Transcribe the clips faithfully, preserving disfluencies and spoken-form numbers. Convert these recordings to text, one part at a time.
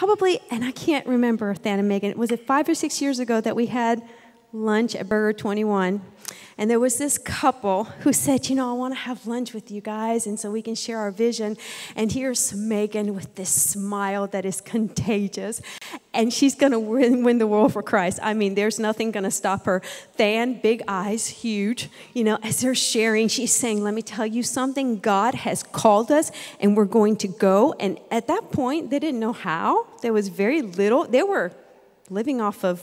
probably, and I can't remember, Than and Megan, was it five or six years ago that we had lunch at Burger twenty-one, and there was this couple who said, you know, I want to have lunch with you guys, and so we can share our vision, and here's Megan with this smile that is contagious, and she's going to win, win the world for Christ. I mean, there's nothing going to stop her. Than, big eyes, huge, you know, as they're sharing, she's saying, let me tell you something, God has called us, and we're going to go, and at that point, they didn't know how. There was very little. They were living off of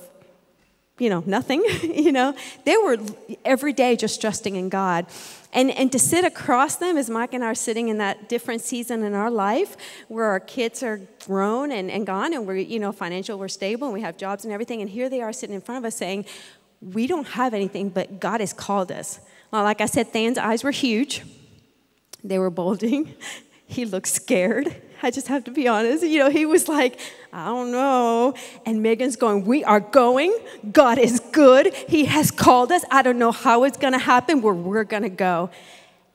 you know, nothing, you know. They were every day just trusting in God. And, and to sit across them, as Mike and I are sitting in that different season in our life where our kids are grown and, and gone and we're, you know, financial, we're stable and we have jobs and everything. And here they are sitting in front of us saying, we don't have anything, but God has called us. Well, like I said, Than's eyes were huge. They were bulging. He looked scared. I just have to be honest. You know, he was like, I don't know. And Megan's going, we are going. God is good. He has called us. I don't know how it's going to happen, where we're going to go.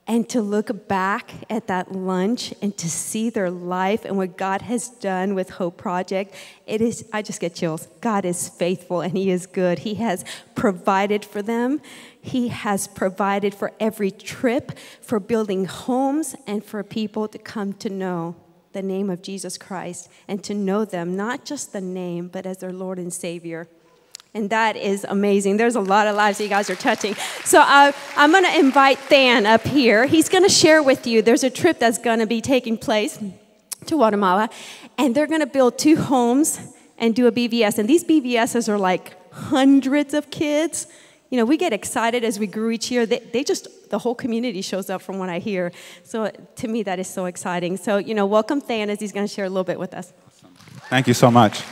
And to look back at that lunch and to see their life and what God has done with Hope Project, it is, I just get chills. God is faithful and he is good. He has provided for them. He has provided for every trip, for building homes, and for people to come to know the name of Jesus Christ, and to know them, not just the name, but as their Lord and Savior. And that is amazing. There's a lot of lives that you guys are touching. So uh, I'm going to invite Than up here. He's going to share with you. There's a trip that's going to be taking place to Guatemala, and they're going to build two homes and do a B V S. And these B V Ss are like hundreds of kids. You know, we get excited as we grew each year. They, they just, the whole community shows up from what I hear. So to me, that is so exciting. So, you know, welcome Than as he's going to share a little bit with us. Awesome. Thank you so much.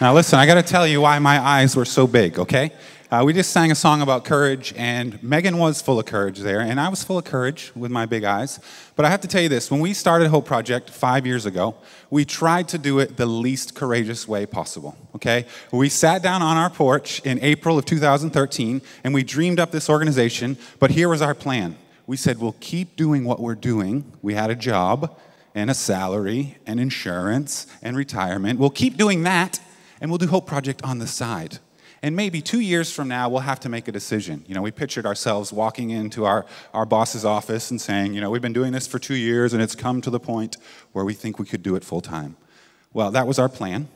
Now, listen, I got to tell you why my eyes were so big, okay? Uh, we just sang a song about courage, and Megan was full of courage there, and I was full of courage with my big eyes. But I have to tell you this. When we started Hope Project five years ago, we tried to do it the least courageous way possible, okay? We sat down on our porch in April of two thousand thirteen, and we dreamed up this organization, but here was our plan. We said, we'll keep doing what we're doing. We had a job and a salary and insurance and retirement. We'll keep doing that, and we'll do Hope Project on the side. And maybe two years from now, we'll have to make a decision. You know, we pictured ourselves walking into our, our boss's office and saying, you know, we've been doing this for two years and it's come to the point where we think we could do it full time. Well, that was our plan.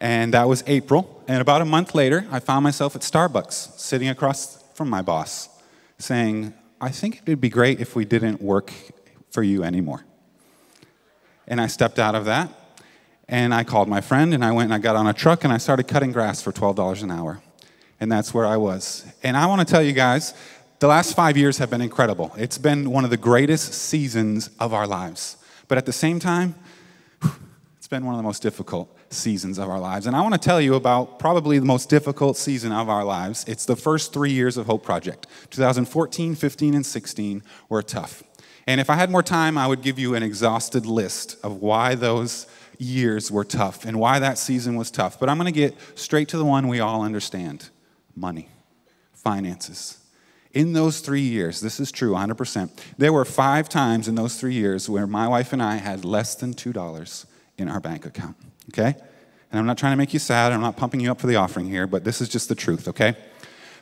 And that was April. And about a month later, I found myself at Starbucks sitting across from my boss saying, I think it would be great if we didn't work for you anymore. And I stepped out of that. And I called my friend, and I went and I got on a truck, and I started cutting grass for twelve dollars an hour. And that's where I was. And I want to tell you guys, the last five years have been incredible. It's been one of the greatest seasons of our lives. But at the same time, it's been one of the most difficult seasons of our lives. And I want to tell you about probably the most difficult season of our lives. It's the first three years of Hope Project. twenty fourteen, fifteen, and sixteen were tough. And if I had more time, I would give you an exhausted list of why those years were tough and why that season was tough. But I'm going to get straight to the one we all understand. Money. Finances. In those three years, this is true, one hundred percent. There were five times in those three years where my wife and I had less than two dollars in our bank account. Okay? And I'm not trying to make you sad. I'm not pumping you up for the offering here, but this is just the truth. Okay?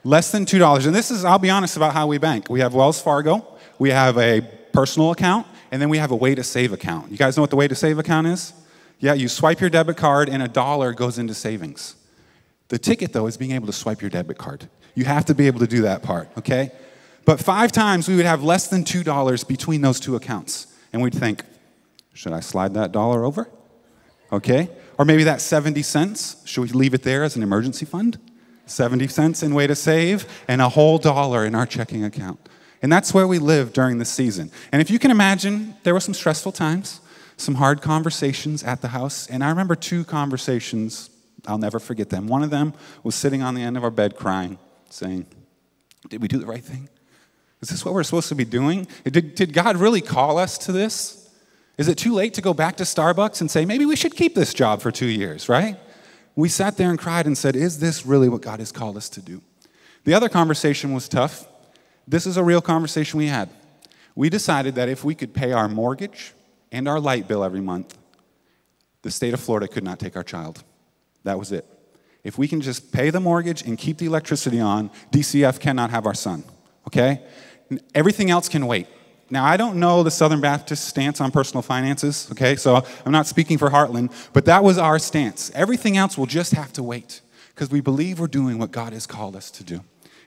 Less than two dollars. And this is, I'll be honest about how we bank. We have Wells Fargo. We have a personal account. And then we have a way to save account. You guys know what the way to save account is? Yeah, you swipe your debit card and a dollar goes into savings. The ticket, though, is being able to swipe your debit card. You have to be able to do that part, okay? But five times we would have less than two dollars between those two accounts. And we'd think, should I slide that dollar over? Okay? Or maybe that seventy cents, should we leave it there as an emergency fund? seventy cents in way to save and a whole dollar in our checking account. And that's where we lived during the season. And if you can imagine, there were some stressful times. Some hard conversations at the house, and I remember two conversations, I'll never forget them. One of them was sitting on the end of our bed crying, saying, did we do the right thing? Is this what we're supposed to be doing? Did, did God really call us to this? Is it too late to go back to Starbucks and say, maybe we should keep this job for two years, right? We sat there and cried and said, is this really what God has called us to do? The other conversation was tough. This is a real conversation we had. We decided that if we could pay our mortgage and our light bill every month, The state of Florida could not take our child. That was it. If we can just pay the mortgage and keep the electricity on, D C F cannot have our son, okay? Everything else can wait. Now, I don't know the Southern Baptist stance on personal finances, okay? So I'm not speaking for Heartland, but that was our stance. Everything else will just have to wait because we believe we're doing what God has called us to do.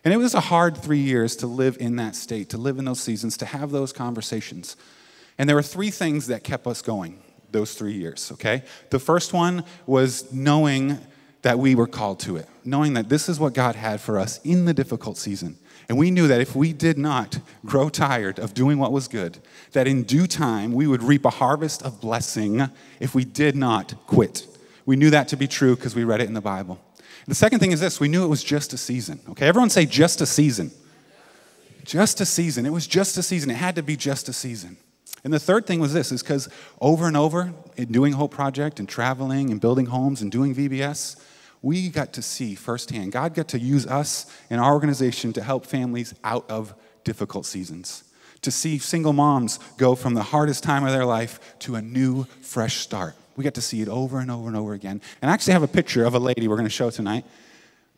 And it was a hard three years to live in that state, to live in those seasons, to have those conversations. And there were three things that kept us going those three years, okay? The first one was knowing that we were called to it, knowing that this is what God had for us in the difficult season. And we knew that if we did not grow tired of doing what was good, that in due time we would reap a harvest of blessing if we did not quit. We knew that to be true because we read it in the Bible. The second thing is this, we knew it was just a season, okay? Everyone say just a season. Just a season. It was just a season. It had to be just a season. And the third thing was this, is because over and over, in doing Hope Project and traveling and building homes and doing V B S, we got to see firsthand. God got to use us and our organization to help families out of difficult seasons, to see single moms go from the hardest time of their life to a new, fresh start. We got to see it over and over and over again. And I actually have a picture of a lady we're going to show tonight.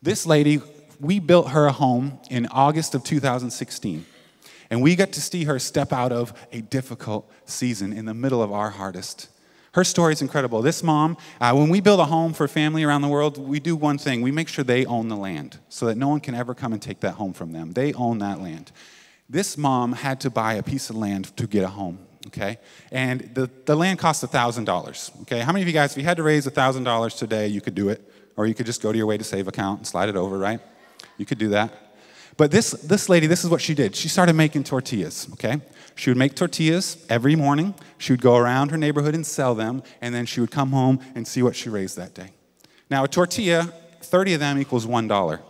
This lady, we built her a home in August of two thousand sixteen. And we got to see her step out of a difficult season in the middle of our hardest. Her story is incredible. This mom, uh, when we build a home for family around the world, we do one thing. We make sure they own the land so that no one can ever come and take that home from them. They own that land. This mom had to buy a piece of land to get a home, okay? And the, the land cost one thousand dollars, okay? How many of you guys, if you had to raise one thousand dollars today, you could do it? Or you could just go to your way to save account and slide it over, right? You could do that. But this, this lady, this is what she did. She started making tortillas, okay? She would make tortillas every morning. She would go around her neighborhood and sell them, and then she would come home and see what she raised that day. Now, a tortilla, thirty of them equals one dollar.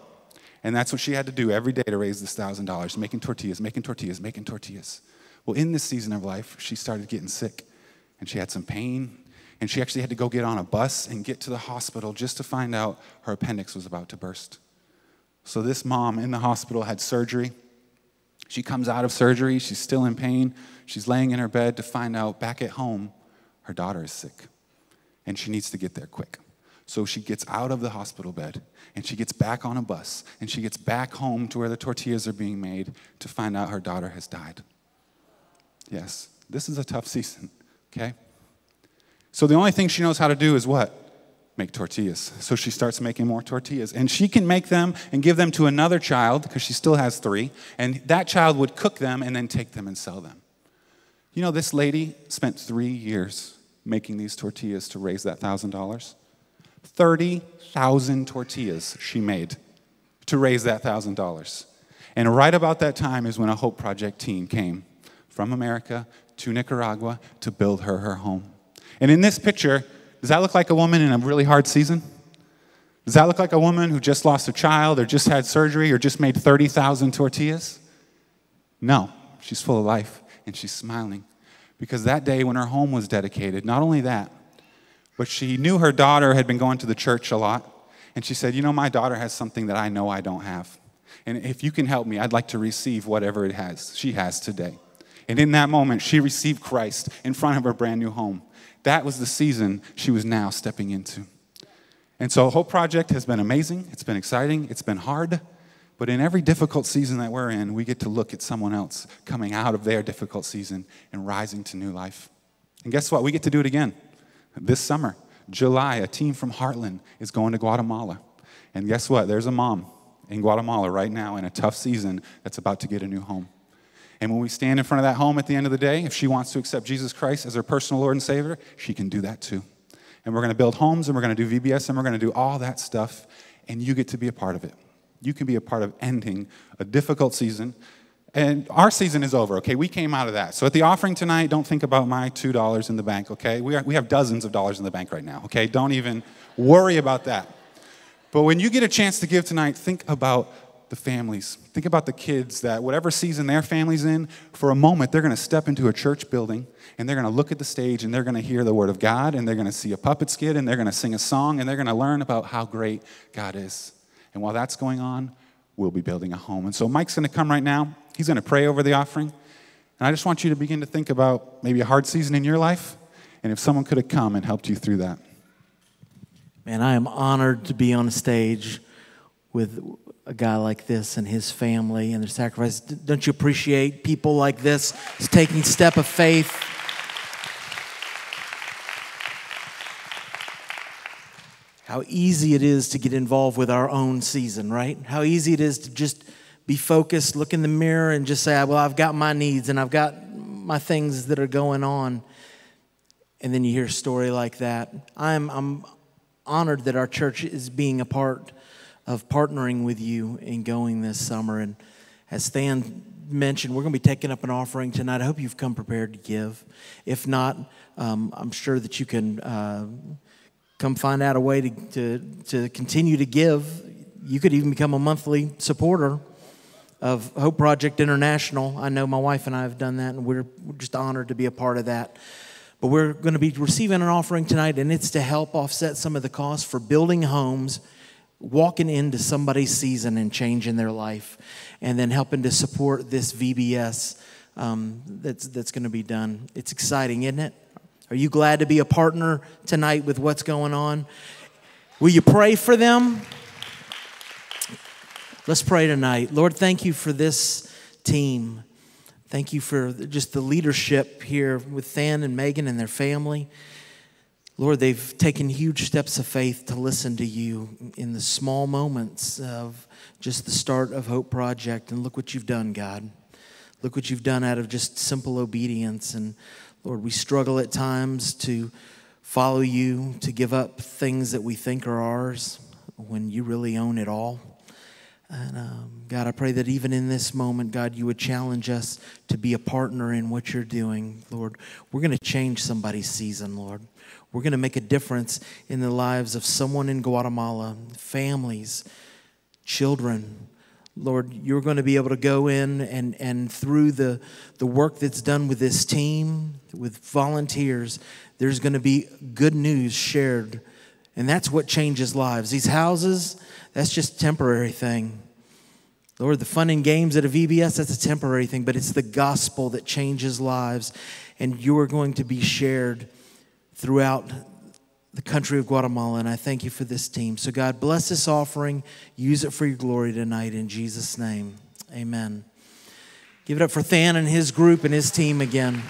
And that's what she had to do every day to raise this one thousand dollars, making tortillas, making tortillas, making tortillas. Well, in this season of life, she started getting sick, and she had some pain, and she actually had to go get on a bus and get to the hospital just to find out her appendix was about to burst. So this mom in the hospital had surgery. She comes out of surgery. She's still in pain. She's laying in her bed to find out back at home her daughter is sick, and she needs to get there quick. So she gets out of the hospital bed, and she gets back on a bus, and she gets back home to where the tortillas are being made to find out her daughter has died. Yes, this is a tough season, okay? So the only thing she knows how to do is what? Make tortillas. So she starts making more tortillas. And she can make them and give them to another child, because she still has three, and that child would cook them and then take them and sell them. You know, this lady spent three years making these tortillas to raise that one thousand dollars. thirty thousand tortillas she made to raise that one thousand dollars. And right about that time is when a Hope Project team came from America to Nicaragua to build her her home. And in this picture, does that look like a woman in a really hard season? Does that look like a woman who just lost a child or just had surgery or just made thirty thousand tortillas? No, she's full of life and she's smiling because that day when her home was dedicated, not only that, but she knew her daughter had been going to the church a lot and she said, you know, my daughter has something that I know I don't have. And if you can help me, I'd like to receive whatever it has, she has today. And in that moment, she received Christ in front of her brand new home. That was the season she was now stepping into. And so Hope Project has been amazing. It's been exciting. It's been hard. But in every difficult season that we're in, we get to look at someone else coming out of their difficult season and rising to new life. And guess what? We get to do it again. This summer, July, a team from Heartland is going to Guatemala. And guess what? There's a mom in Guatemala right now in a tough season that's about to get a new home. And when we stand in front of that home at the end of the day, if she wants to accept Jesus Christ as her personal Lord and Savior, she can do that too. And we're going to build homes, and we're going to do V B S, and we're going to do all that stuff, and you get to be a part of it. You can be a part of ending a difficult season. And our season is over, okay? We came out of that. So at the offering tonight, don't think about my two dollars in the bank, okay? We, are, we have dozens of dollars in the bank right now, okay? Don't even worry about that. But when you get a chance to give tonight, think about the families. Think about the kids that whatever season their family's in, for a moment, they're going to step into a church building and they're going to look at the stage and they're going to hear the word of God and they're going to see a puppet skit and they're going to sing a song and they're going to learn about how great God is. And while that's going on, we'll be building a home. And so Mike's going to come right now. He's going to pray over the offering. And I just want you to begin to think about maybe a hard season in your life and if someone could have come and helped you through that. Man, I am honored to be on a stage with a guy like this and his family and their sacrifice. Don't you appreciate people like this taking a step of faith? How easy it is to get involved with our own season, right? How easy it is to just be focused, look in the mirror, and just say, well, I've got my needs and I've got my things that are going on. And then you hear a story like that. I'm, I'm honored that our church is being a part of partnering with you in going this summer. And as Than mentioned, we're going to be taking up an offering tonight. I hope you've come prepared to give. If not, um, I'm sure that you can uh, come find out a way to, to, to continue to give. You could even become a monthly supporter of Hope Project International. I know my wife and I have done that, and we're just honored to be a part of that. But we're going to be receiving an offering tonight, and it's to help offset some of the costs for building homes, walking into somebody's season and changing their life, and then helping to support this V B S um, that's, that's going to be done. It's exciting, isn't it? Are you glad to be a partner tonight with what's going on? Will you pray for them? Let's pray tonight. Lord, thank you for this team. Thank you for just the leadership here with Than and Megan and their family. Lord, they've taken huge steps of faith to listen to you in the small moments of just the start of Hope Project. And look what you've done, God. Look what you've done out of just simple obedience. And Lord, we struggle at times to follow you, to give up things that we think are ours when you really own it all. And um, God, I pray that even in this moment, God, you would challenge us to be a partner in what you're doing, Lord. We're going to change somebody's season, Lord. We're going to make a difference in the lives of someone in Guatemala, families, children. Lord, you're going to be able to go in and, and through the, the work that's done with this team, with volunteers, there's going to be good news shared. And that's what changes lives. These houses, that's just a temporary thing. Lord, the fun and games at a V B S, that's a temporary thing, but it's the gospel that changes lives. And you are going to be shared throughout the country of Guatemala. And I thank you for this team. So God, bless this offering. Use it for your glory tonight in Jesus' name. Amen. Give it up for Than and his group and his team again.